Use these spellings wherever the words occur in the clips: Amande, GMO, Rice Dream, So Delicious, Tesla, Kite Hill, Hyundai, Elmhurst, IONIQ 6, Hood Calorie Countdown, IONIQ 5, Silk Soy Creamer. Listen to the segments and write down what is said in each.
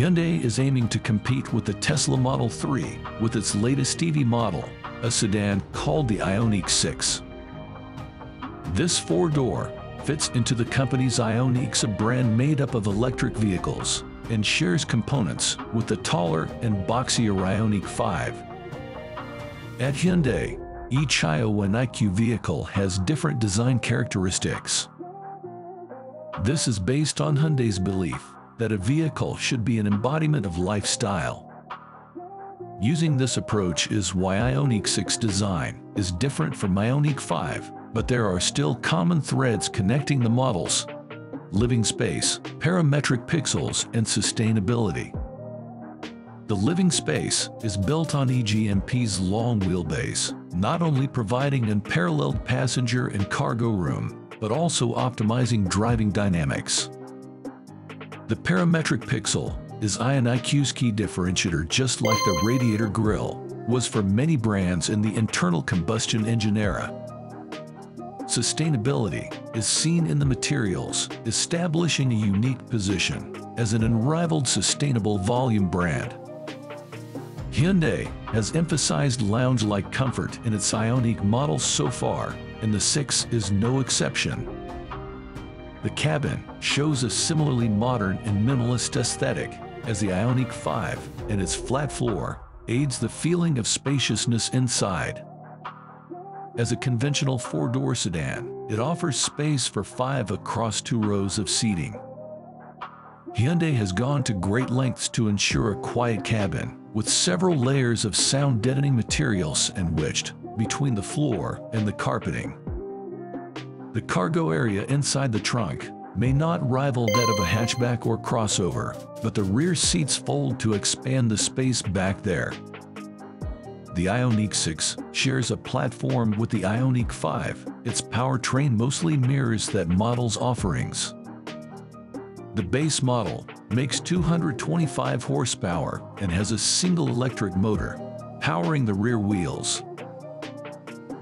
Hyundai is aiming to compete with the Tesla Model 3 with its latest EV model, a sedan called the IONIQ 6. This four-door fits into the company's IONIQ, a brand made up of electric vehicles, and shares components with the taller and boxier IONIQ 5. At Hyundai, each IONIQ vehicle has different design characteristics. This is based on Hyundai's belief that a vehicle should be an embodiment of lifestyle. Using this approach is why IONIQ 6 design is different from IONIQ 5, but there are still common threads connecting the models: living space, parametric pixels, and sustainability. The living space is built on EGMP's long wheelbase, not only providing unparalleled passenger and cargo room, but also optimizing driving dynamics. The parametric pixel is IONIQ's key differentiator, just like the radiator grille was for many brands in the internal combustion engine era. Sustainability is seen in the materials, establishing a unique position as an unrivaled sustainable volume brand. Hyundai has emphasized lounge-like comfort in its IONIQ models so far, and the 6 is no exception. The cabin shows a similarly modern and minimalist aesthetic as the IONIQ 5, and its flat floor aids the feeling of spaciousness inside. As a conventional four-door sedan, it offers space for 5 across 2 rows of seating. Hyundai has gone to great lengths to ensure a quiet cabin, with several layers of sound-deadening material sandwiched between the floor and the carpeting. The cargo area inside the trunk may not rival that of a hatchback or crossover, but the rear seats fold to expand the space back there. The IONIQ 6 shares a platform with the IONIQ 5. Its powertrain mostly mirrors that model's offerings. The base model makes 225 horsepower and has a single electric motor powering the rear wheels.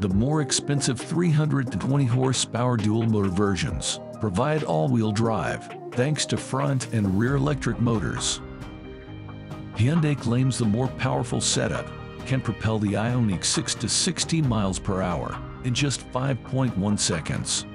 The more expensive 320 horsepower dual-motor versions provide all-wheel drive thanks to front and rear electric motors. Hyundai claims the more powerful setup can propel the IONIQ 6 to 60 miles per hour in just 5.1 seconds.